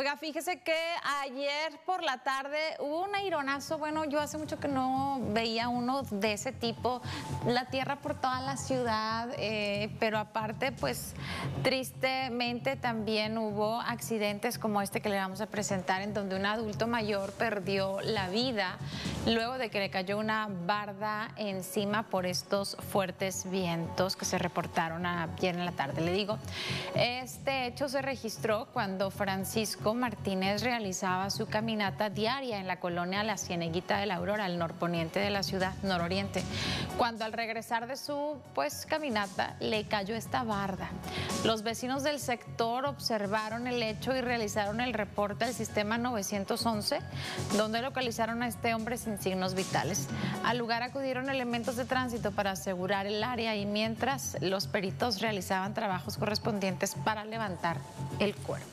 Oiga, fíjese que ayer por la tarde hubo un aironazo. Bueno, yo hace mucho que no veía uno de ese tipo. La tierra por toda la ciudad, pero aparte, pues, tristemente también hubo accidentes como este que le vamos a presentar, en donde un adulto mayor perdió la vida luego de que le cayó una barda encima por estos fuertes vientos que se reportaron ayer en la tarde. Le digo, este hecho se registró cuando Francisco Martínez realizaba su caminata diaria en la colonia La Cieneguita de la Aurora, al norponiente de la ciudad, nororiente, cuando al regresar de su caminata le cayó esta barda. Los vecinos del sector observaron el hecho y realizaron el reporte al sistema 911, donde localizaron a este hombre sin signos vitales. Al lugar acudieron elementos de tránsito para asegurar el área, y mientras los peritos realizaban trabajos correspondientes para levantar el cuerpo.